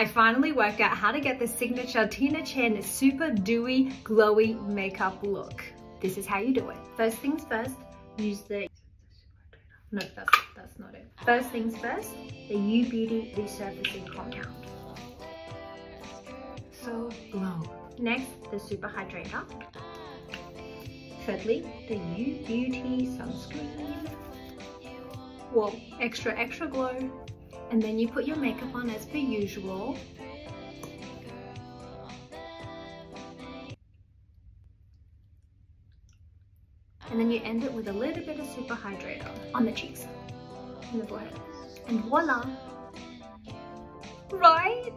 I finally worked out how to get the signature Tina Chen super dewy, glowy makeup look. This is how you do it. First things first, use the... No, that's not it. First things first, the U Beauty Resurfacing Compound. So glow. Next, the Super Hydrator. Thirdly, the U Beauty Sunscreen. Well, extra, extra glow. And then you put your makeup on as per usual. And then you end it with a little bit of Super Hydrator on the cheeks and the forehead. And voila! Right?